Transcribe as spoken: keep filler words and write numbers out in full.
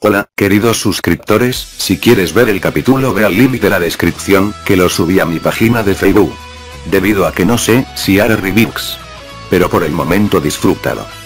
Hola, queridos suscriptores, si quieres ver el capítulo ve al link de la descripción, que lo subí a mi página de Facebook. Debido a que no sé si haré reviews. Pero por el momento disfrútalo.